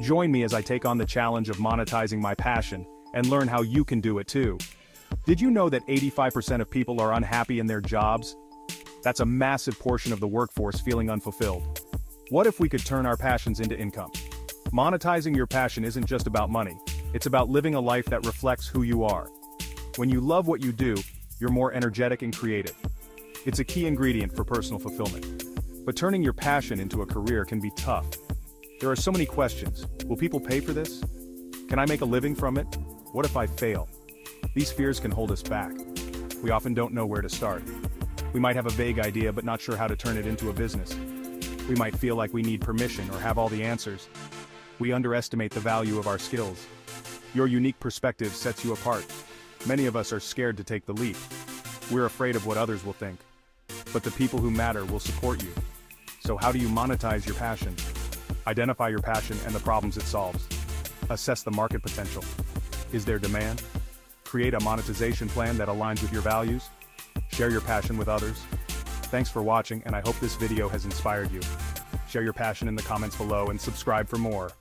Join me as I take on the challenge of monetizing my passion, and learn how you can do it too. Did you know that 85% of people are unhappy in their jobs? That's a massive portion of the workforce feeling unfulfilled. What if we could turn our passions into income? Monetizing your passion isn't just about money, it's about living a life that reflects who you are. When you love what you do, you're more energetic and creative. It's a key ingredient for personal fulfillment. But turning your passion into a career can be tough. There are so many questions. Will people pay for this? Can I make a living from it? What if I fail? These fears can hold us back. We often don't know where to start. We might have a vague idea but not sure how to turn it into a business. We might feel like we need permission or have all the answers. We underestimate the value of our skills. Your unique perspective sets you apart. Many of us are scared to take the leap. We're afraid of what others will think. But the people who matter will support you. So how do you monetize your passion? Identify your passion and the problems it solves. Assess the market potential. Is there demand? Create a monetization plan that aligns with your values. Share your passion with others. Thanks for watching, and I hope this video has inspired you. Share your passion in the comments below and subscribe for more.